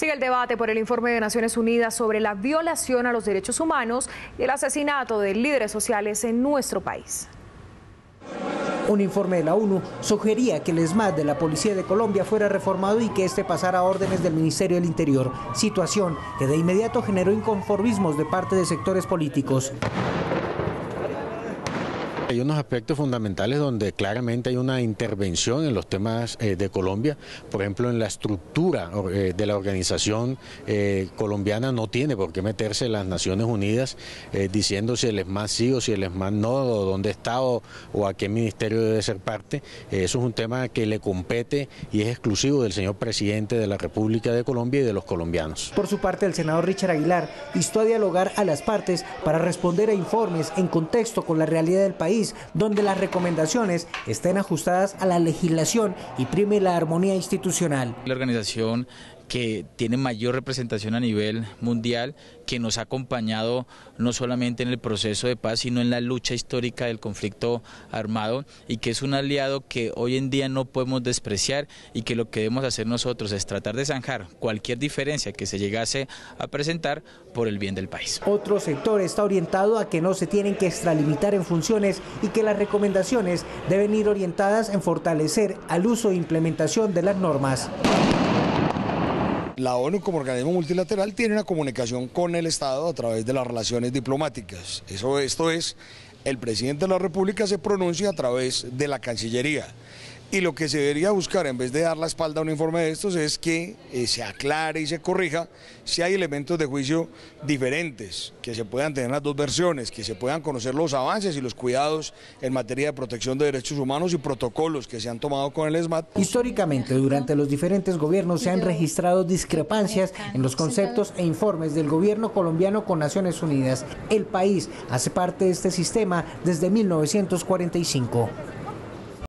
Sigue el debate por el informe de Naciones Unidas sobre la violación a los derechos humanos y el asesinato de líderes sociales en nuestro país. Un informe de la ONU sugería que el ESMAD de la Policía de Colombia fuera reformado y que este pasara a órdenes del Ministerio del Interior, situación que de inmediato generó inconformismos de parte de sectores políticos. Hay unos aspectos fundamentales donde claramente hay una intervención en los temas de Colombia, por ejemplo en la estructura de la organización colombiana no tiene por qué meterse las Naciones Unidas diciendo si el ESMAD sí o si el ESMAD no, o dónde está o a qué ministerio debe ser parte. Eso es un tema que le compete y es exclusivo del señor presidente de la República de Colombia y de los colombianos. Por su parte, el senador Richard Aguilar instó a dialogar a las partes para responder a informes en contexto con la realidad del país, donde las recomendaciones estén ajustadas a la legislación y prime la armonía institucional. La organización que tiene mayor representación a nivel mundial, que nos ha acompañado no solamente en el proceso de paz, sino en la lucha histórica del conflicto armado, y que es un aliado que hoy en día no podemos despreciar, y que lo que debemos hacer nosotros es tratar de zanjar cualquier diferencia que se llegase a presentar por el bien del país. Otro sector está orientado a que no se tienen que extralimitar en funciones y que las recomendaciones deben ir orientadas en fortalecer al uso e implementación de las normas. La ONU como organismo multilateral tiene una comunicación con el Estado a través de las relaciones diplomáticas. Esto es, el presidente de la República se pronuncia a través de la Cancillería. Y lo que se debería buscar, en vez de dar la espalda a un informe de estos, es que se aclare y se corrija si hay elementos de juicio diferentes, que se puedan tener las dos versiones, que se puedan conocer los avances y los cuidados en materia de protección de derechos humanos y protocolos que se han tomado con el ESMAD. Históricamente, durante los diferentes gobiernos se han registrado discrepancias en los conceptos e informes del gobierno colombiano con Naciones Unidas. El país hace parte de este sistema desde 1945.